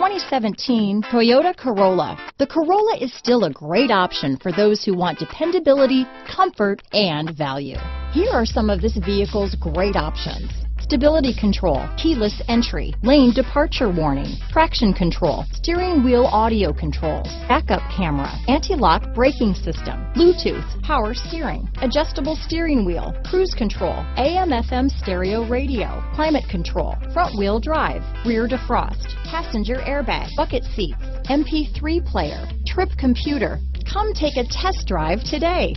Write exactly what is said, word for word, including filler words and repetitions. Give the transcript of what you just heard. twenty seventeen Toyota Corolla. The Corolla is still a great option for those who want dependability, comfort, and value. Here are some of this vehicle's great options: stability control, keyless entry, lane departure warning, traction control, steering wheel audio controls, backup camera, anti-lock braking system, Bluetooth, power steering, adjustable steering wheel, cruise control, A M F M stereo radio, climate control, front wheel drive, rear defrost, passenger airbag, bucket seats, M P three player, trip computer. Come take a test drive today.